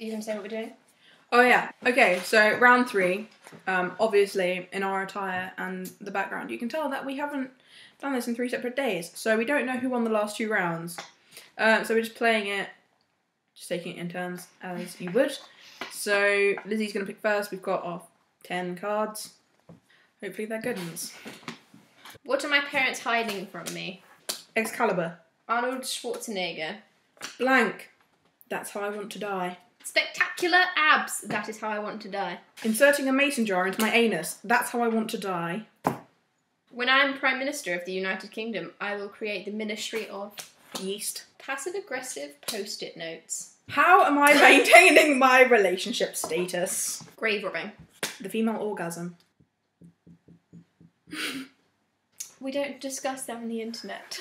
you going to say what we're doing? Oh yeah, okay, so round three. Obviously, in our attire and the background, you can tell that we haven't done this in three separate days, so we don't know who won the last two rounds. So we're just playing it, just taking it in turns as you would. So Lizzie's going to pick first. We've got our 10 cards. Hopefully they're good ones. What are my parents hiding from me? Excalibur. Arnold Schwarzenegger. Blank. That's how I want to die. Spectacular abs. That is how I want to die. Inserting a mason jar into my anus. That's how I want to die. When I am Prime Minister of the United Kingdom, I will create the Ministry of... Yeast. Passive-aggressive post-it notes. How am I maintaining my relationship status? Grave robbing. The female orgasm. We don't discuss that on the internet.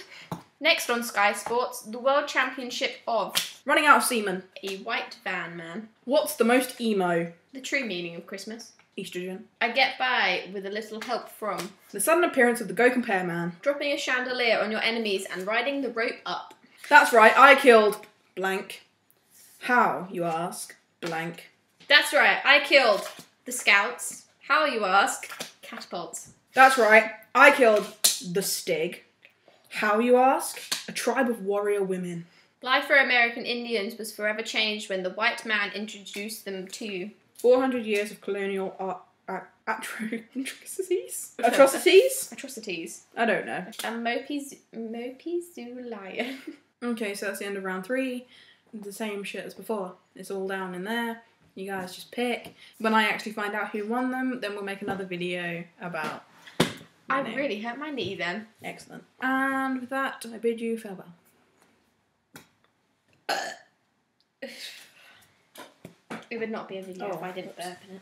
Next on Sky Sports, the World Championship of... Running out of semen. A white van man. What's the most emo? The true meaning of Christmas. Estrogen. I get by with a little help from... The sudden appearance of the Go Compare man. Dropping a chandelier on your enemies and riding the rope up. That's right, I killed... blank. How, you ask? Blank. That's right, I killed... the scouts. How, you ask? Catapults. That's right, I killed... the Stig. How, you ask? A tribe of warrior women. Life for American-Indians was forever changed when the white man introduced them to... 400 years of colonial atrocities? Atrocities? Atrocities. I don't know. A mopey zoo lion. Okay, so that's the end of round three. The same shit as before. It's all down in there. You guys just pick. When I actually find out who won them, then we'll make another video about... I really hurt my knee then. Excellent. And with that, I bid you farewell. It would not be a video if I didn't burp in it.